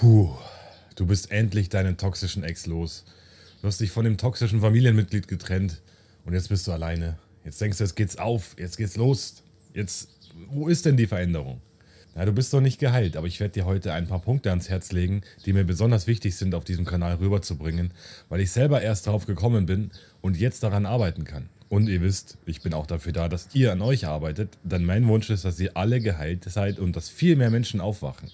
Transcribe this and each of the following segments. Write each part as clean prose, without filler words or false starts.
Puh, du bist endlich deinen toxischen Ex los. Du hast dich von dem toxischen Familienmitglied getrennt und jetzt bist du alleine. Jetzt denkst du, jetzt geht's auf, jetzt geht's los. Jetzt, wo ist denn die Veränderung? Na, du bist noch nicht geheilt, aber ich werde dir heute ein paar Punkte ans Herz legen, die mir besonders wichtig sind, auf diesem Kanal rüberzubringen, weil ich selber erst drauf gekommen bin und jetzt daran arbeiten kann. Und ihr wisst, ich bin auch dafür da, dass ihr an euch arbeitet, denn mein Wunsch ist, dass ihr alle geheilt seid und dass viel mehr Menschen aufwachen.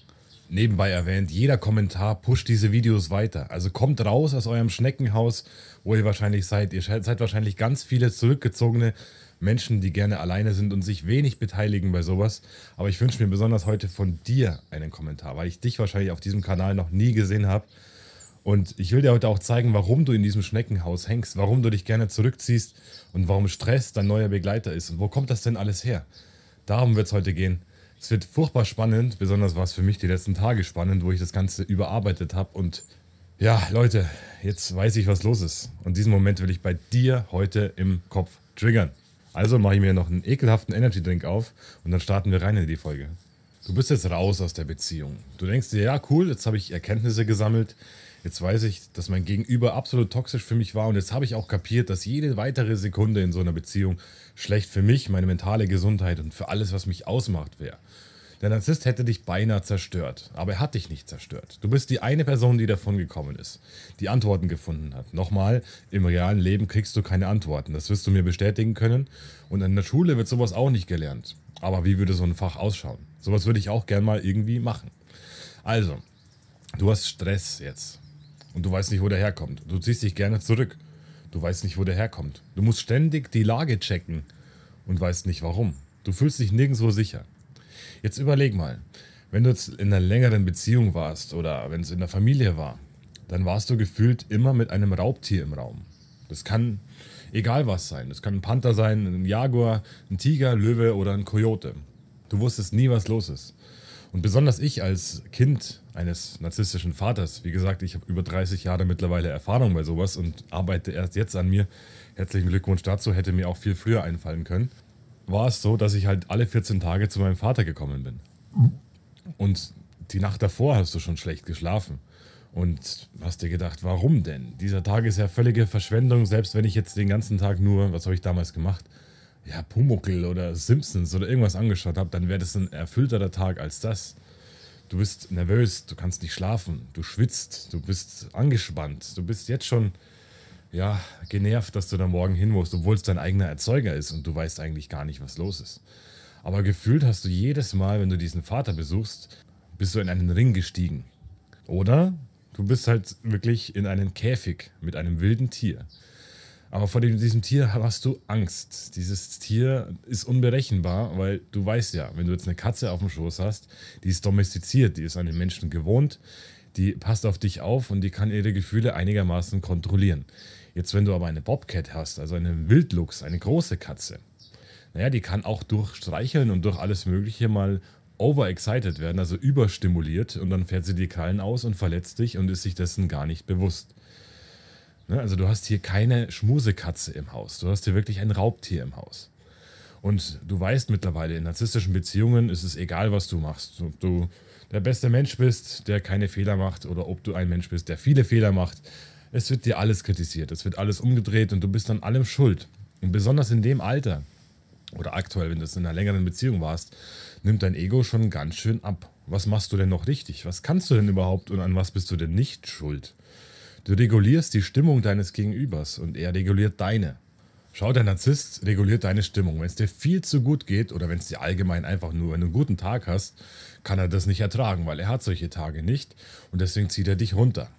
Nebenbei erwähnt, jeder Kommentar pusht diese Videos weiter. Also kommt raus aus eurem Schneckenhaus, wo ihr wahrscheinlich seid. Ihr seid wahrscheinlich ganz viele zurückgezogene Menschen, die gerne alleine sind und sich wenig beteiligen bei sowas. Aber ich wünsche mir besonders heute von dir einen Kommentar, weil ich dich wahrscheinlich auf diesem Kanal noch nie gesehen habe. Und ich will dir heute auch zeigen, warum du in diesem Schneckenhaus hängst, warum du dich gerne zurückziehst und warum Stress dein neuer Begleiter ist. Und wo kommt das denn alles her? Darum wird es heute gehen. Es wird furchtbar spannend, besonders war es für mich die letzten Tage spannend, wo ich das Ganze überarbeitet habe. Und ja, Leute, jetzt weiß ich, was los ist. Und diesen Moment will ich bei dir heute im Kopf triggern. Also mache ich mir noch einen ekelhaften Energy Drink auf und dann starten wir rein in die Folge. Du bist jetzt raus aus der Beziehung. Du denkst dir, ja cool, jetzt habe ich Erkenntnisse gesammelt. Jetzt weiß ich, dass mein Gegenüber absolut toxisch für mich war und jetzt habe ich auch kapiert, dass jede weitere Sekunde in so einer Beziehung schlecht für mich, meine mentale Gesundheit und für alles, was mich ausmacht, wäre. Der Narzisst hätte dich beinahe zerstört, aber er hat dich nicht zerstört. Du bist die eine Person, die davon gekommen ist, die Antworten gefunden hat. Nochmal, im realen Leben kriegst du keine Antworten, das wirst du mir bestätigen können. Und in der Schule wird sowas auch nicht gelernt. Aber wie würde so ein Fach ausschauen? Sowas würde ich auch gern mal irgendwie machen. Also, du hast Stress jetzt und du weißt nicht, wo der herkommt. Du ziehst dich gerne zurück, du weißt nicht, wo der herkommt. Du musst ständig die Lage checken und weißt nicht, warum. Du fühlst dich nirgendwo sicher. Jetzt überleg mal, wenn du jetzt in einer längeren Beziehung warst oder wenn es in der Familie war, dann warst du gefühlt immer mit einem Raubtier im Raum. Das kann egal was sein. Das kann ein Panther sein, ein Jaguar, ein Tiger, Löwe oder ein Kojote. Du wusstest nie, was los ist. Und besonders ich als Kind eines narzisstischen Vaters, wie gesagt, ich habe über 30 Jahre mittlerweile Erfahrung bei sowas und arbeite erst jetzt an mir. Herzlichen Glückwunsch dazu, hätte mir auch viel früher einfallen können. War es so, dass ich halt alle 14 Tage zu meinem Vater gekommen bin. Und die Nacht davor hast du schon schlecht geschlafen. Und hast dir gedacht, warum denn? Dieser Tag ist ja völlige Verschwendung, selbst wenn ich jetzt den ganzen Tag nur, was habe ich damals gemacht? Ja, Pumuckl oder Simpsons oder irgendwas angeschaut habe, dann wäre das ein erfüllterer Tag als das. Du bist nervös, du kannst nicht schlafen, du schwitzt, du bist angespannt, du bist jetzt schon, ja, genervt, dass du da morgen hin musst, obwohl es dein eigener Erzeuger ist und du weißt eigentlich gar nicht, was los ist. Aber gefühlt hast du jedes Mal, wenn du diesen Vater besuchst, bist du in einen Ring gestiegen. Oder du bist halt wirklich in einen Käfig mit einem wilden Tier. Aber vor diesem Tier hast du Angst. Dieses Tier ist unberechenbar, weil du weißt ja, wenn du jetzt eine Katze auf dem Schoß hast, die ist domestiziert, die ist an den Menschen gewohnt, die passt auf dich auf und die kann ihre Gefühle einigermaßen kontrollieren. Jetzt, wenn du aber eine Bobcat hast, also einen Wildluchs, eine große Katze, naja, die kann auch durch Streicheln und durch alles Mögliche mal overexcited werden, also überstimuliert und dann fährt sie die Krallen aus und verletzt dich und ist sich dessen gar nicht bewusst. Also du hast hier keine Schmusekatze im Haus, du hast hier wirklich ein Raubtier im Haus. Und du weißt mittlerweile, in narzisstischen Beziehungen ist es egal, was du machst. Ob du der beste Mensch bist, der keine Fehler macht, oder ob du ein Mensch bist, der viele Fehler macht. Es wird dir alles kritisiert, es wird alles umgedreht und du bist an allem schuld. Und besonders in dem Alter oder aktuell, wenn du in einer längeren Beziehung warst, nimmt dein Ego schon ganz schön ab. Was machst du denn noch richtig? Was kannst du denn überhaupt und an was bist du denn nicht schuld? Du regulierst die Stimmung deines Gegenübers und er reguliert deine. Schau, der Narzisst reguliert deine Stimmung. Wenn es dir viel zu gut geht oder wenn es dir allgemein einfach nur, wenn du einen guten Tag hast, kann er das nicht ertragen, weil er hat solche Tage nicht und deswegen zieht er dich runter.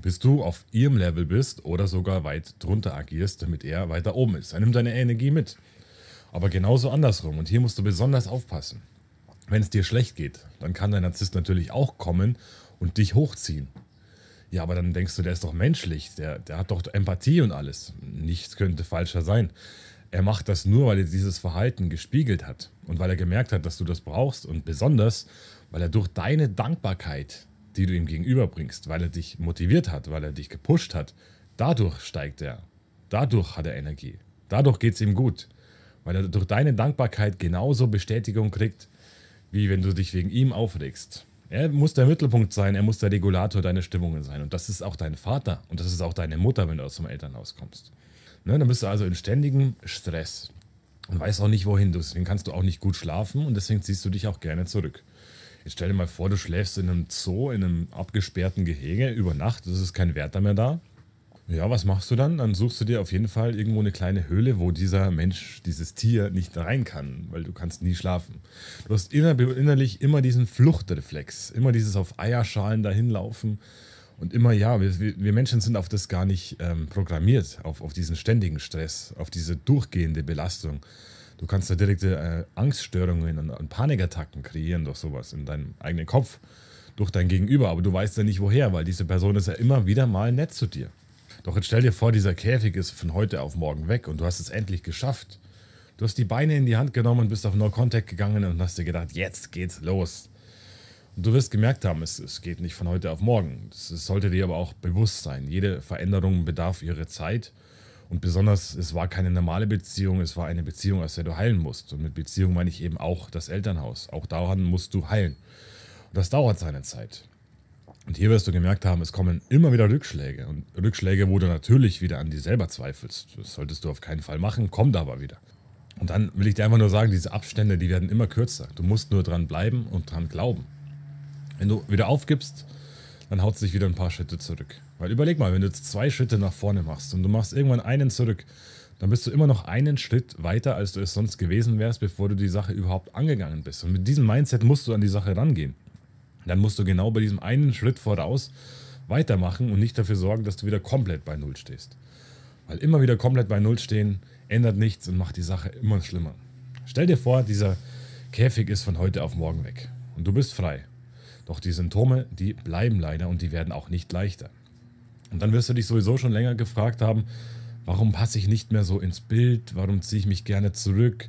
Bis du auf ihrem Level bist oder sogar weit drunter agierst, damit er weiter oben ist. Er nimmt deine Energie mit. Aber genauso andersrum und hier musst du besonders aufpassen. Wenn es dir schlecht geht, dann kann der Narzisst natürlich auch kommen und dich hochziehen. Ja, aber dann denkst du, der ist doch menschlich, der hat doch Empathie und alles. Nichts könnte falscher sein. Er macht das nur, weil er dieses Verhalten gespiegelt hat und weil er gemerkt hat, dass du das brauchst und besonders, weil er durch deine Dankbarkeit, die du ihm gegenüberbringst, weil er dich motiviert hat, weil er dich gepusht hat, dadurch steigt er, dadurch hat er Energie, dadurch geht es ihm gut, weil er durch deine Dankbarkeit genauso Bestätigung kriegt, wie wenn du dich wegen ihm aufregst. Er muss der Mittelpunkt sein, er muss der Regulator deiner Stimmungen sein. Und das ist auch dein Vater und das ist auch deine Mutter, wenn du aus dem Elternhaus kommst. Ne? Dann bist du also in ständigem Stress und weißt auch nicht, wohin du. Deswegen kannst du auch nicht gut schlafen und deswegen ziehst du dich auch gerne zurück. Jetzt stell dir mal vor, du schläfst in einem Zoo, in einem abgesperrten Gehege über Nacht, es ist kein Wärter mehr da. Ja, was machst du dann? Dann suchst du dir auf jeden Fall irgendwo eine kleine Höhle, wo dieser Mensch, dieses Tier nicht rein kann, weil du kannst nie schlafen. Du hast innerlich immer diesen Fluchtreflex, immer dieses auf Eierschalen dahinlaufen und immer, ja, wir Menschen sind auf das gar nicht programmiert, auf diesen ständigen Stress, auf diese durchgehende Belastung. Du kannst da direkte Angststörungen und Panikattacken kreieren durch sowas in deinem eigenen Kopf, durch dein Gegenüber, aber du weißt ja nicht woher, weil diese Person ist ja immer wieder mal nett zu dir. Doch jetzt stell dir vor, dieser Käfig ist von heute auf morgen weg und du hast es endlich geschafft. Du hast die Beine in die Hand genommen und bist auf No Contact gegangen und hast dir gedacht, jetzt geht's los. Und du wirst gemerkt haben, es geht nicht von heute auf morgen. Das sollte dir aber auch bewusst sein. Jede Veränderung bedarf ihrer Zeit und besonders, es war keine normale Beziehung, es war eine Beziehung, aus der du heilen musst. Und mit Beziehung meine ich eben auch das Elternhaus. Auch daran musst du heilen. Und das dauert seine Zeit. Und hier wirst du gemerkt haben, es kommen immer wieder Rückschläge. Und Rückschläge, wo du natürlich wieder an dir selber zweifelst. Das solltest du auf keinen Fall machen, kommt aber wieder. Und dann will ich dir einfach nur sagen, diese Abstände, die werden immer kürzer. Du musst nur dran bleiben und dran glauben. Wenn du wieder aufgibst, dann haut es dich wieder ein paar Schritte zurück. Weil überleg mal, wenn du jetzt 2 Schritte nach vorne machst und du machst irgendwann einen zurück, dann bist du immer noch einen Schritt weiter, als du es sonst gewesen wärst, bevor du die Sache überhaupt angegangen bist. Und mit diesem Mindset musst du an die Sache rangehen. Dann musst du genau bei diesem einen Schritt voraus weitermachen und nicht dafür sorgen, dass du wieder komplett bei Null stehst. Weil immer wieder komplett bei Null stehen, ändert nichts und macht die Sache immer schlimmer. Stell dir vor, dieser Käfig ist von heute auf morgen weg und du bist frei. Doch die Symptome, die bleiben leider und die werden auch nicht leichter. Und dann wirst du dich sowieso schon länger gefragt haben, warum passe ich nicht mehr so ins Bild, warum ziehe ich mich gerne zurück,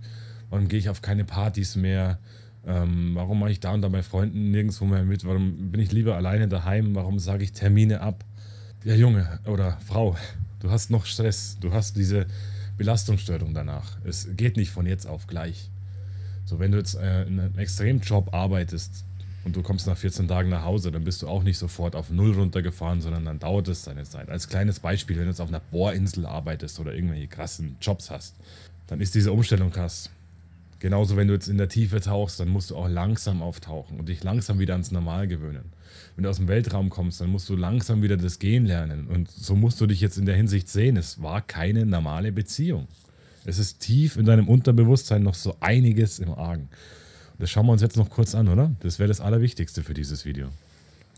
warum gehe ich auf keine Partys mehr, warum mache ich da und da bei Freunden nirgendwo mehr mit? Warum bin ich lieber alleine daheim? Warum sage ich Termine ab? Ja, Junge oder Frau, du hast noch Stress. Du hast diese Belastungsstörung danach. Es geht nicht von jetzt auf gleich. So, wenn du jetzt in einem Extremjob arbeitest und du kommst nach 14 Tagen nach Hause, dann bist du auch nicht sofort auf Null runtergefahren, sondern dann dauert es seine Zeit. Als kleines Beispiel, wenn du jetzt auf einer Bohrinsel arbeitest oder irgendwelche krassen Jobs hast, dann ist diese Umstellung krass. Genauso, wenn du jetzt in der Tiefe tauchst, dann musst du auch langsam auftauchen und dich langsam wieder ans Normal gewöhnen. Wenn du aus dem Weltraum kommst, dann musst du langsam wieder das Gehen lernen. Und so musst du dich jetzt in der Hinsicht sehen, es war keine normale Beziehung. Es ist tief in deinem Unterbewusstsein noch so einiges im Argen. Das schauen wir uns jetzt noch kurz an, oder? Das wäre das Allerwichtigste für dieses Video.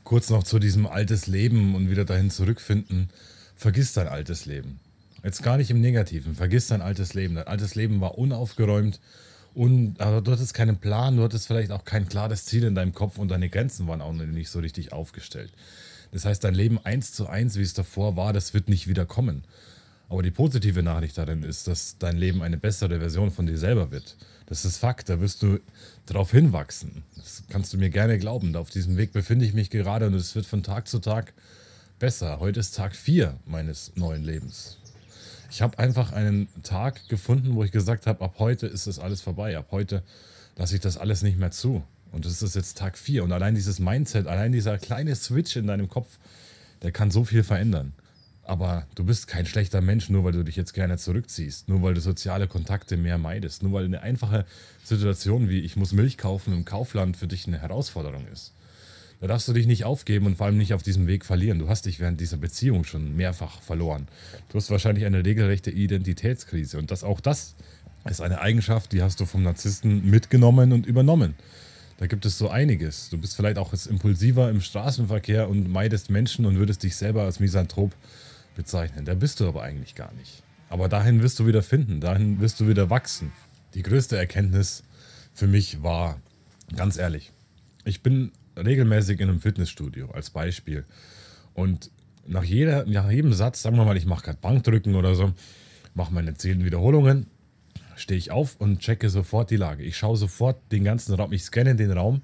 Kurz noch zu diesem altes Leben und wieder dahin zurückfinden. Vergiss dein altes Leben. Jetzt gar nicht im Negativen, vergiss dein altes Leben. Dein altes Leben war unaufgeräumt. Und aber du hattest keinen Plan, du hattest vielleicht auch kein klares Ziel in deinem Kopf und deine Grenzen waren auch nicht so richtig aufgestellt. Das heißt, dein Leben 1:1, wie es davor war, das wird nicht wieder kommen. Aber die positive Nachricht darin ist, dass dein Leben eine bessere Version von dir selber wird. Das ist Fakt, da wirst du drauf hinwachsen. Das kannst du mir gerne glauben. Auf diesem Weg befinde ich mich gerade und es wird von Tag zu Tag besser. Heute ist Tag 4 meines neuen Lebens. Ich habe einfach einen Tag gefunden, wo ich gesagt habe, ab heute ist das alles vorbei. Ab heute lasse ich das alles nicht mehr zu. Und das ist jetzt Tag 4. Und allein dieses Mindset, allein dieser kleine Switch in deinem Kopf, der kann so viel verändern. Aber du bist kein schlechter Mensch, nur weil du dich jetzt gerne zurückziehst. Nur weil du soziale Kontakte mehr meidest. Nur weil eine einfache Situation wie ich muss Milch kaufen im Kaufland für dich eine Herausforderung ist. Da darfst du dich nicht aufgeben und vor allem nicht auf diesem Weg verlieren. Du hast dich während dieser Beziehung schon mehrfach verloren. Du hast wahrscheinlich eine regelrechte Identitätskrise. Und auch das ist eine Eigenschaft, die hast du vom Narzissten mitgenommen und übernommen. Da gibt es so einiges. Du bist vielleicht auch jetzt impulsiver im Straßenverkehr und meidest Menschen und würdest dich selber als Misanthrop bezeichnen. Da bist du aber eigentlich gar nicht. Aber dahin wirst du wieder finden, dahin wirst du wieder wachsen. Die größte Erkenntnis für mich war, ganz ehrlich, ich bin regelmäßig in einem Fitnessstudio als Beispiel und nach jedem Satz, sagen wir mal, ich mache gerade Bankdrücken oder so, mache meine 10 Wiederholungen, stehe ich auf und checke sofort die Lage. Ich schaue sofort den ganzen Raum, ich scanne den Raum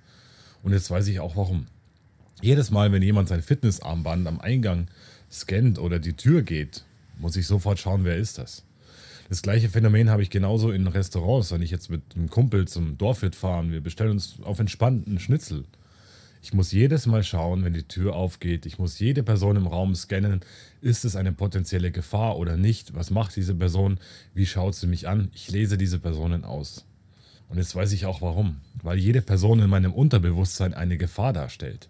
und jetzt weiß ich auch warum. Jedes Mal, wenn jemand sein Fitnessarmband am Eingang scannt oder die Tür geht, muss ich sofort schauen, wer ist das. Das gleiche Phänomen habe ich genauso in Restaurants, wenn ich jetzt mit einem Kumpel zum Dorfwirt fahre und wir bestellen uns auf entspannten Schnitzel. Ich muss jedes Mal schauen, wenn die Tür aufgeht. Ich muss jede Person im Raum scannen. Ist es eine potenzielle Gefahr oder nicht? Was macht diese Person? Wie schaut sie mich an? Ich lese diese Personen aus. Und jetzt weiß ich auch warum. Weil jede Person in meinem Unterbewusstsein eine Gefahr darstellt.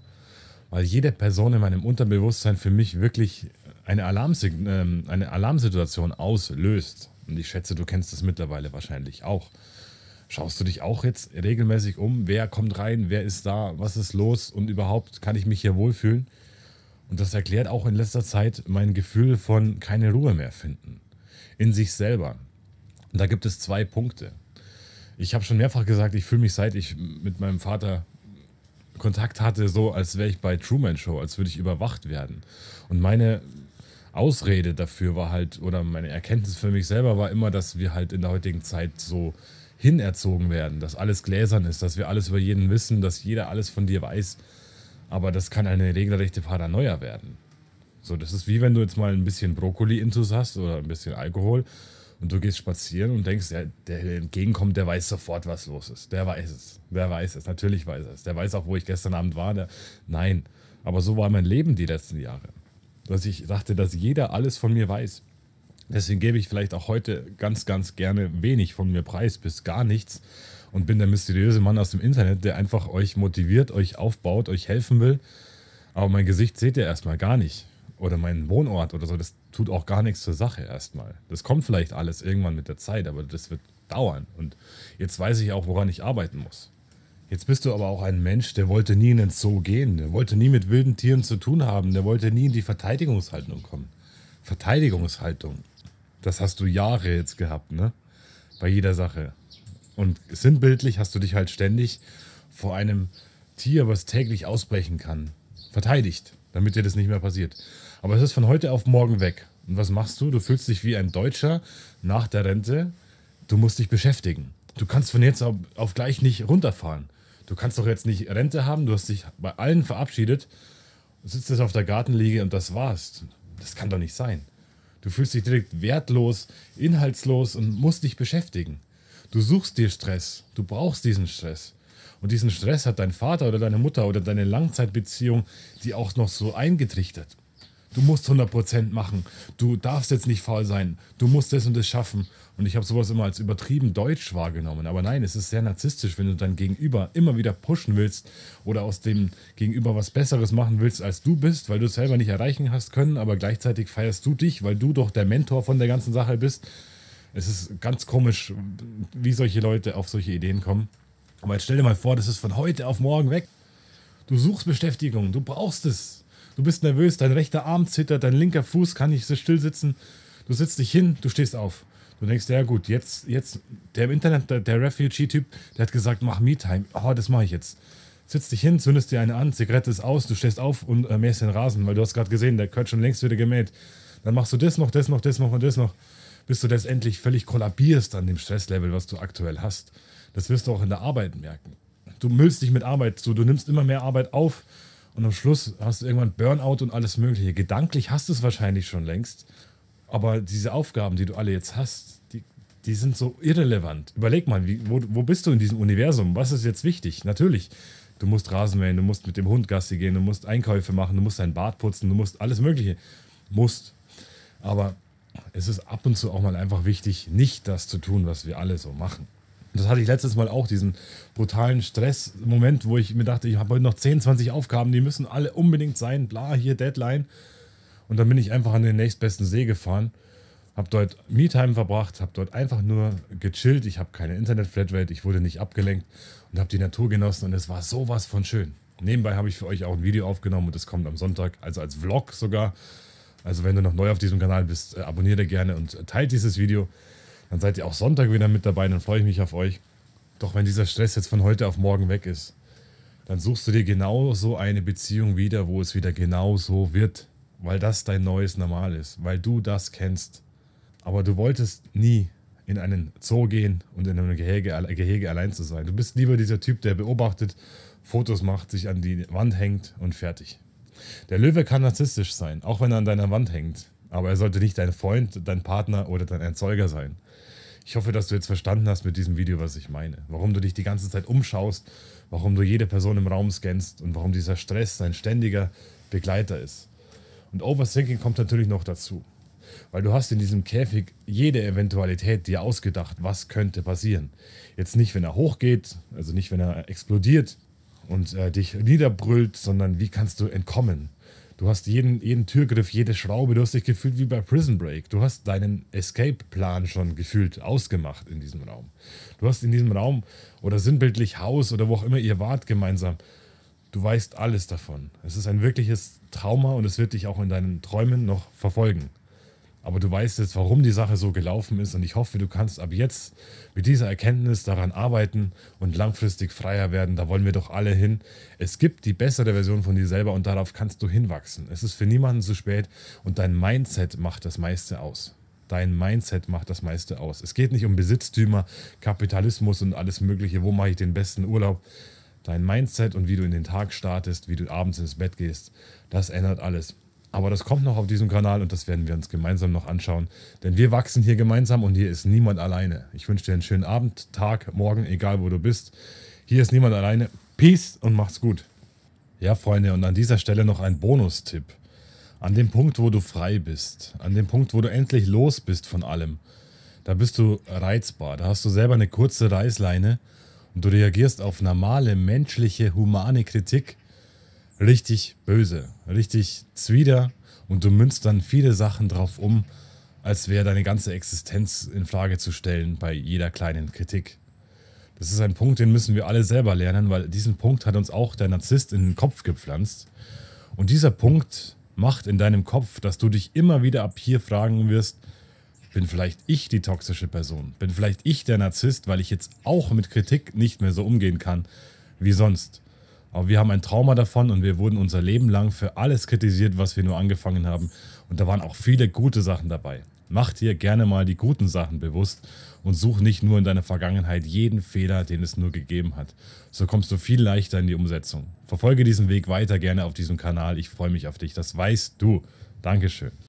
Weil jede Person in meinem Unterbewusstsein für mich wirklich eine Alarmsituation auslöst. Und ich schätze, du kennst das mittlerweile wahrscheinlich auch. Schaust du dich auch jetzt regelmäßig um? Wer kommt rein? Wer ist da? Was ist los? Und überhaupt, kann ich mich hier wohlfühlen? Und das erklärt auch in letzter Zeit mein Gefühl von keine Ruhe mehr finden. In sich selber. Und da gibt es zwei Punkte. Ich habe schon mehrfach gesagt, ich fühle mich, seit ich mit meinem Vater Kontakt hatte, so, als wäre ich bei Truman Show, als würde ich überwacht werden. Und meine Ausrede dafür war halt, oder meine Erkenntnis für mich selber war immer, dass wir halt in der heutigen Zeit so hinerzogen werden, dass alles gläsern ist, dass wir alles über jeden wissen, dass jeder alles von dir weiß. Aber das kann eine regelrechte Paranoia werden. So, das ist wie wenn du jetzt mal ein bisschen Brokkoli-Intus hast oder ein bisschen Alkohol und du gehst spazieren und denkst, ja, der entgegenkommt, der weiß sofort, was los ist. Der weiß es. Der weiß es. Natürlich weiß er es. Der weiß auch, wo ich gestern Abend war. Nein. Aber so war mein Leben die letzten Jahre. Dass ich dachte, dass jeder alles von mir weiß. Deswegen gebe ich vielleicht auch heute ganz, ganz gerne wenig von mir preis, bis gar nichts. Und bin der mysteriöse Mann aus dem Internet, der einfach euch motiviert, euch aufbaut, euch helfen will. Aber mein Gesicht seht ihr erstmal gar nicht. Oder meinen Wohnort oder so, das tut auch gar nichts zur Sache erstmal. Das kommt vielleicht alles irgendwann mit der Zeit, aber das wird dauern. Und jetzt weiß ich auch, woran ich arbeiten muss. Jetzt bist du aber auch ein Mensch, der wollte nie in den Zoo gehen, der wollte nie mit wilden Tieren zu tun haben, der wollte nie in die Verteidigungshaltung kommen. Verteidigungshaltung, das hast du Jahre jetzt gehabt, ne? Bei jeder Sache. Und sinnbildlich hast du dich halt ständig vor einem Tier, was täglich ausbrechen kann, verteidigt, damit dir das nicht mehr passiert. Aber es ist von heute auf morgen weg. Und was machst du? Du fühlst dich wie ein Deutscher nach der Rente. Du musst dich beschäftigen. Du kannst von jetzt auf gleich nicht runterfahren. Du kannst doch jetzt nicht Rente haben. Du hast dich bei allen verabschiedet. Du sitzt jetzt auf der Gartenliege und das war's. Das kann doch nicht sein. Du fühlst dich direkt wertlos, inhaltslos und musst dich beschäftigen. Du suchst dir Stress. Du brauchst diesen Stress. Und diesen Stress hat dein Vater oder deine Mutter oder deine Langzeitbeziehung, die auch noch so eingetrichtert. Du musst 100% machen. Du darfst jetzt nicht faul sein. Du musst das und das schaffen. Und ich habe sowas immer als übertrieben deutsch wahrgenommen. Aber nein, es ist sehr narzisstisch, wenn du dein Gegenüber immer wieder pushen willst oder aus dem Gegenüber was Besseres machen willst, als du bist, weil du es selber nicht erreichen hast können, aber gleichzeitig feierst du dich, weil du doch der Mentor von der ganzen Sache bist. Es ist ganz komisch, wie solche Leute auf solche Ideen kommen. Aber jetzt stell dir mal vor, das ist von heute auf morgen weg. Du suchst Beschäftigung, du brauchst es. Du bist nervös, dein rechter Arm zittert, dein linker Fuß kann nicht so still sitzen. Du sitzt dich hin, du stehst auf. Du denkst, ja gut, jetzt der im Internet, der Refugee-Typ, der hat gesagt, mach Me-Time. Oh, das mache ich jetzt. Sitzt dich hin, zündest dir eine an, Zigarette ist aus, du stehst auf und mähst den Rasen, weil du hast gerade gesehen, der gehört schon längst wieder gemäht. Dann machst du das noch, bis du letztendlich völlig kollabierst an dem Stresslevel, was du aktuell hast. Das wirst du auch in der Arbeit merken. Du müllst dich mit Arbeit zu, du nimmst immer mehr Arbeit auf und am Schluss hast du irgendwann Burnout und alles Mögliche. Gedanklich hast du es wahrscheinlich schon längst, aber diese Aufgaben, die du alle jetzt hast, die sind so irrelevant. Überleg mal, wo bist du in diesem Universum? Was ist jetzt wichtig? Natürlich, du musst Rasen mähen, du musst mit dem Hund Gassi gehen, du musst Einkäufe machen, du musst dein Bad putzen, du musst alles Mögliche. Aber es ist ab und zu auch mal einfach wichtig, nicht das zu tun, was wir alle so machen. Das hatte ich letztes Mal auch, diesen brutalen Stressmoment, wo ich mir dachte, ich habe heute noch 10, 20 Aufgaben, die müssen alle unbedingt sein, bla, hier Deadline. Und dann bin ich einfach an den nächstbesten See gefahren, habe dort Me-Time verbracht, habe dort einfach nur gechillt, ich habe keine Internet-Flatrate, ich wurde nicht abgelenkt und habe die Natur genossen und es war sowas von schön. Nebenbei habe ich für euch auch ein Video aufgenommen und das kommt am Sonntag, also als Vlog sogar. Also wenn du noch neu auf diesem Kanal bist, abonniere gerne und teilt dieses Video. Dann seid ihr auch Sonntag wieder mit dabei, dann freue ich mich auf euch. Doch wenn dieser Stress jetzt von heute auf morgen weg ist, dann suchst du dir genau so eine Beziehung wieder, wo es wieder genau so wird. Weil das dein neues Normal ist, weil du das kennst. Aber du wolltest nie in einen Zoo gehen und in einem Gehege allein zu sein. Du bist lieber dieser Typ, der beobachtet, Fotos macht, sich an die Wand hängt und fertig. Der Löwe kann narzisstisch sein, auch wenn er an deiner Wand hängt. Aber er sollte nicht dein Freund, dein Partner oder dein Erzeuger sein. Ich hoffe, dass du jetzt verstanden hast mit diesem Video, was ich meine. Warum du dich die ganze Zeit umschaust, warum du jede Person im Raum scannst und warum dieser Stress dein ständiger Begleiter ist. Und Overthinking kommt natürlich noch dazu. Weil du hast in diesem Käfig jede Eventualität dir ausgedacht, was könnte passieren. Jetzt nicht, wenn er hochgeht, also nicht, wenn er explodiert und dich niederbrüllt, sondern wie kannst du entkommen. Du hast jeden Türgriff, jede Schraube, du hast dich gefühlt wie bei Prison Break. Du hast deinen Escape-Plan schon gefühlt ausgemacht in diesem Raum. Du hast in diesem Raum oder sinnbildlich Haus oder wo auch immer ihr wart gemeinsam, du weißt alles davon. Es ist ein wirkliches Trauma und es wird dich auch in deinen Träumen noch verfolgen. Aber du weißt jetzt, warum die Sache so gelaufen ist und ich hoffe, du kannst ab jetzt mit dieser Erkenntnis daran arbeiten und langfristig freier werden. Da wollen wir doch alle hin. Es gibt die bessere Version von dir selber und darauf kannst du hinwachsen. Es ist für niemanden zu spät und dein Mindset macht das meiste aus. Dein Mindset macht das meiste aus. Es geht nicht um Besitztümer, Kapitalismus und alles Mögliche. Wo mache ich den besten Urlaub? Dein Mindset und wie du in den Tag startest, wie du abends ins Bett gehst, das ändert alles. Aber das kommt noch auf diesem Kanal und das werden wir uns gemeinsam noch anschauen. Denn wir wachsen hier gemeinsam und hier ist niemand alleine. Ich wünsche dir einen schönen Abend, Tag, Morgen, egal wo du bist. Hier ist niemand alleine. Peace und macht's gut. Ja, Freunde, und an dieser Stelle noch ein Bonustipp. An dem Punkt, wo du frei bist, an dem Punkt, wo du endlich los bist von allem, da bist du reizbar. Da hast du selber eine kurze Reißleine und du reagierst auf normale, menschliche, humane Kritik. Richtig böse, richtig zwider und du münzt dann viele Sachen drauf um, als wäre deine ganze Existenz in Frage zu stellen bei jeder kleinen Kritik. Das ist ein Punkt, den müssen wir alle selber lernen, weil diesen Punkt hat uns auch der Narzisst in den Kopf gepflanzt. Und dieser Punkt macht in deinem Kopf, dass du dich immer wieder ab hier fragen wirst, bin vielleicht ich die toxische Person? Bin vielleicht ich der Narzisst, weil ich jetzt auch mit Kritik nicht mehr so umgehen kann wie sonst? Aber wir haben ein Trauma davon und wir wurden unser Leben lang für alles kritisiert, was wir nur angefangen haben. Und da waren auch viele gute Sachen dabei. Mach dir gerne mal die guten Sachen bewusst und such nicht nur in deiner Vergangenheit jeden Fehler, den es nur gegeben hat. So kommst du viel leichter in die Umsetzung. Verfolge diesen Weg weiter gerne auf diesem Kanal. Ich freue mich auf dich. Das weißt du. Dankeschön.